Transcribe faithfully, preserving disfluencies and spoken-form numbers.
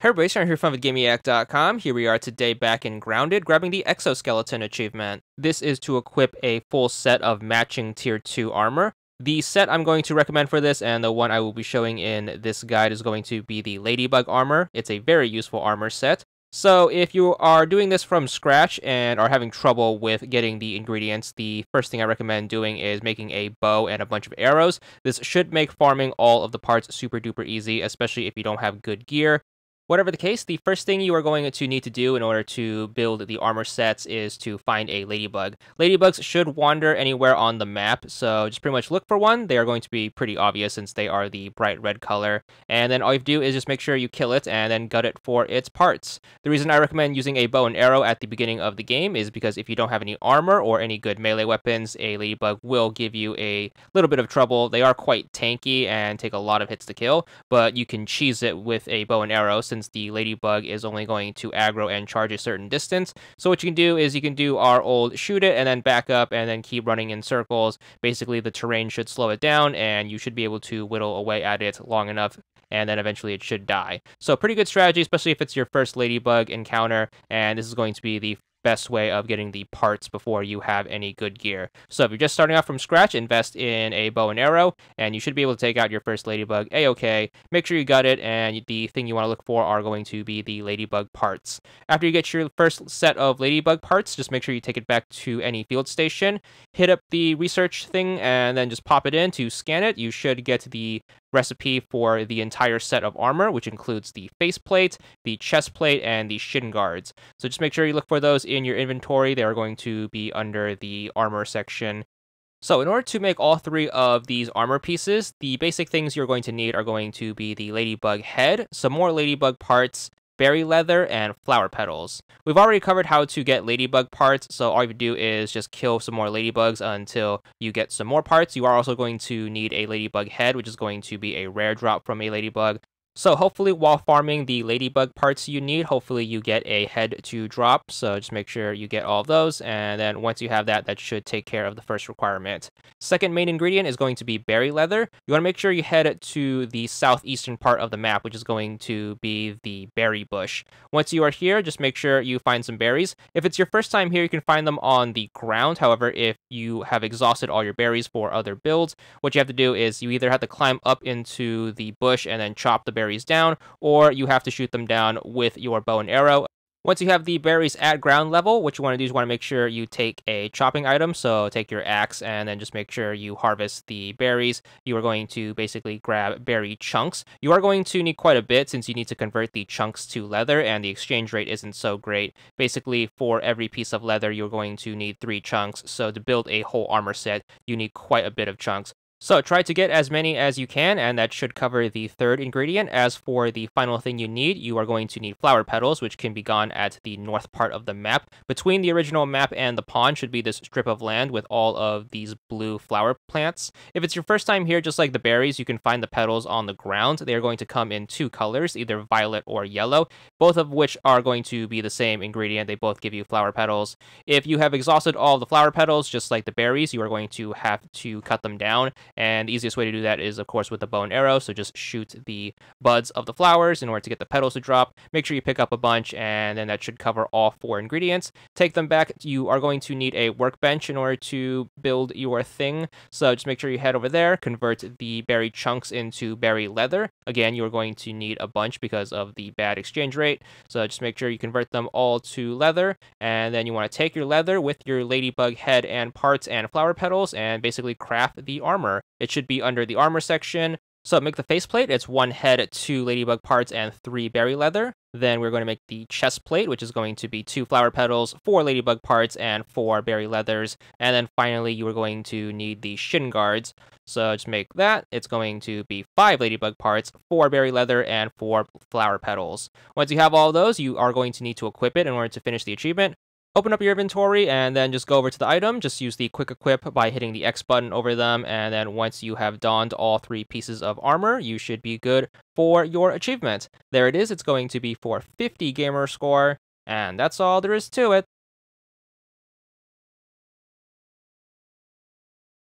Hey everybody, Sharon here from VidGamiac dot com. Here we are today back in Grounded, grabbing the Exoskeleton Achievement. This is to equip a full set of matching Tier two armor. The set I'm going to recommend for this, and the one I will be showing in this guide, is going to be the Ladybug Armor. It's a very useful armor set. So if you are doing this from scratch and are having trouble with getting the ingredients, the first thing I recommend doing is making a bow and a bunch of arrows. This should make farming all of the parts super duper easy, especially if you don't have good gear. Whatever the case, the first thing you are going to need to do in order to build the armor sets is to find a ladybug. Ladybugs should wander anywhere on the map, so just pretty much look for one. They are going to be pretty obvious since they are the bright red color. And then all you have to do is just make sure you kill it and then gut it for its parts. The reason I recommend using a bow and arrow at the beginning of the game is because if you don't have any armor or any good melee weapons, a ladybug will give you a little bit of trouble. They are quite tanky and take a lot of hits to kill, but you can cheese it with a bow and arrow since Since the ladybug is only going to aggro and charge a certain distance. So what you can do is you can do our old shoot it and then back up and then keep running in circles. Basically the terrain should slow it down and you should be able to whittle away at it long enough and then eventually it should die. So pretty good strategy, especially if it's your first ladybug encounter, and this is going to be the best way of getting the parts before you have any good gear. So if you're just starting out from scratch, invest in a bow and arrow, and you should be able to take out your first ladybug A-okay. Make sure you gut it, and the thing you want to look for are going to be the ladybug parts. After you get your first set of ladybug parts, just make sure you take it back to any field station, hit up the research thing, and then just pop it in to scan it. You should get the recipe for the entire set of armor, which includes the faceplate, the chest plate, and the shin guards. So just make sure you look for those in your inventory. They are going to be under the armor section. So in order to make all three of these armor pieces, the basic things you're going to need are going to be the ladybug head, some more ladybug parts, berry leather, and flower petals. We've already covered how to get ladybug parts, so all you do is just kill some more ladybugs until you get some more parts. You are also going to need a ladybug head, which is going to be a rare drop from a ladybug. So hopefully while farming the ladybug parts you need, hopefully you get a head to drop, so just make sure you get all of those, and then once you have that, that should take care of the first requirement. Second main ingredient is going to be berry leather. You want to make sure you head to the southeastern part of the map, which is going to be the berry bush. Once you are here, just make sure you find some berries. If it's your first time here, you can find them on the ground. However, if you have exhausted all your berries for other builds, what you have to do is you either have to climb up into the bush and then chop the berries down, or you have to shoot them down with your bow and arrow. Once you have the berries at ground level, what you want to do is you want to make sure you take a chopping item, so take your axe and then just make sure you harvest the berries. You are going to basically grab berry chunks. You are going to need quite a bit since you need to convert the chunks to leather, and the exchange rate isn't so great. Basically, for every piece of leather, you're going to need three chunks, so to build a whole armor set, you need quite a bit of chunks. So try to get as many as you can, and that should cover the third ingredient. As for the final thing you need, you are going to need flower petals, which can be gone at the north part of the map. Between the original map and the pond should be this strip of land with all of these blue flower plants. If it's your first time here, just like the berries, you can find the petals on the ground. They are going to come in two colors, either violet or yellow, both of which are going to be the same ingredient. They both give you flower petals. If you have exhausted all the flower petals, just like the berries, you are going to have to cut them down. And the easiest way to do that is, of course, with a bow and arrow. So just shoot the buds of the flowers in order to get the petals to drop. Make sure you pick up a bunch, and then that should cover all four ingredients. Take them back. You are going to need a workbench in order to build your thing. So just make sure you head over there, convert the berry chunks into berry leather. Again, you are going to need a bunch because of the bad exchange rate. So just make sure you convert them all to leather. And then you want to take your leather with your ladybug head and parts and flower petals and basically craft the armor. It should be under the armor section. So make the faceplate. It's one head, two ladybug parts, and three berry leather. Then we're going to make the chest plate, which is going to be two flower petals, four ladybug parts, and four berry leathers. And then finally, you are going to need the shin guards. So just make that. It's going to be five ladybug parts, four berry leather, and four flower petals. Once you have all those, you are going to need to equip it in order to finish the achievement. Open up your inventory and then just go over to the item. Just use the quick equip by hitting the X button over them. And then once you have donned all three pieces of armor, you should be good for your achievement. There it is. It's going to be for fifty gamer score. And that's all there is to it.